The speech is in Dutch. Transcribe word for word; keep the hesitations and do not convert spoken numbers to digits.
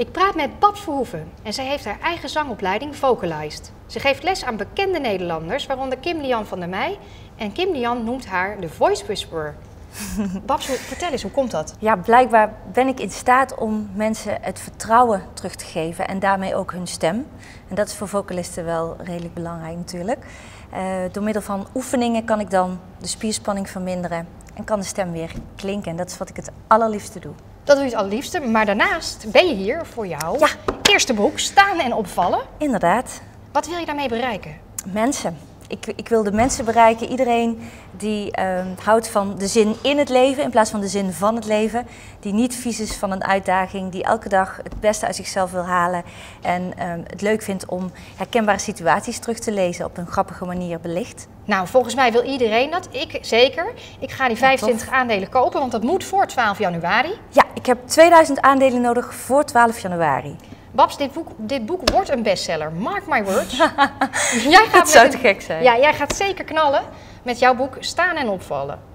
Ik praat met Babz Verhoeven en zij heeft haar eigen zangopleiding Vocalized. Ze geeft les aan bekende Nederlanders, waaronder Kim Lian van der Meij. En Kim Lian noemt haar de voice whisperer. Babz, vertel eens, hoe komt dat? Ja, blijkbaar ben ik in staat om mensen het vertrouwen terug te geven en daarmee ook hun stem. En dat is voor vocalisten wel redelijk belangrijk natuurlijk. Uh, door middel van oefeningen kan ik dan de spierspanning verminderen en kan de stem weer klinken. En dat is wat ik het allerliefste doe. Dat doe je het allerliefste, maar daarnaast ben je hier voor jouw ja. eerste boek, Staan en Opvallen. Inderdaad. Wat wil je daarmee bereiken? Mensen. Ik, ik wil de mensen bereiken, iedereen die uh, houdt van de zin in het leven in plaats van de zin van het leven. Die niet vies is van een uitdaging, die elke dag het beste uit zichzelf wil halen. En uh, het leuk vindt om herkenbare situaties terug te lezen op een grappige manier belicht. Nou, volgens mij wil iedereen dat. Ik zeker. Ik ga die vijfentwintig ja, aandelen kopen, want dat moet voor twaalf januari. Ja, ik heb tweeduizend aandelen nodig voor twaalf januari. Babz, dit boek, dit boek wordt een bestseller. Mark my words. Jij gaat dat zou een, te gek zijn. Ja, jij gaat zeker knallen met jouw boek Staan en Opvallen.